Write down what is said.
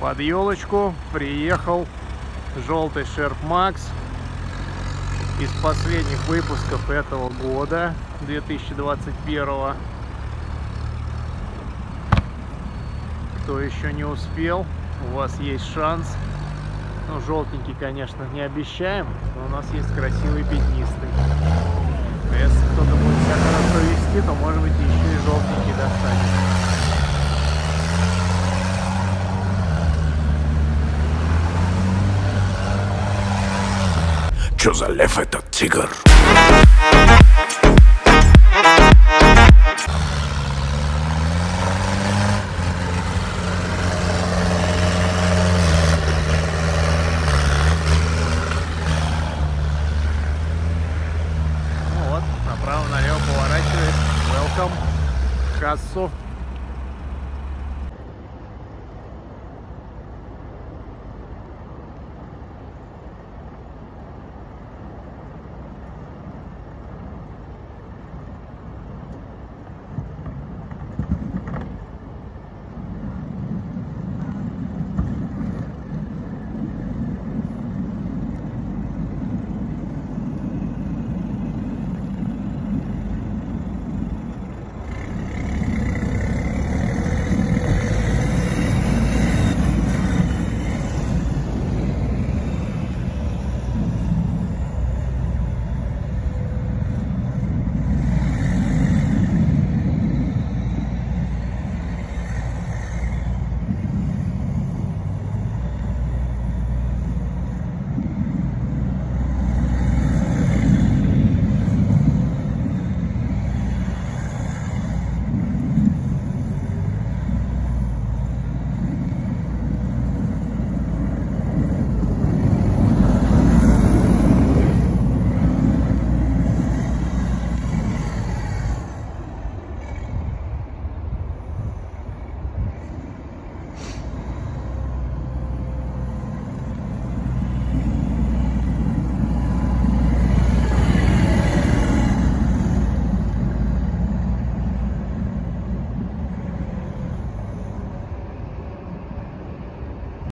под елочку приехал желтый Шерп Макс из последних выпусков этого года, 2021-го. Кто еще не успел, у вас есть шанс. Ну, желтенький, конечно, не обещаем, но у нас есть красивый пятнистый. Если кто-то будет себя хорошо вести, то, может быть, еще и желтенький достанется. Чё за лев этот тигр?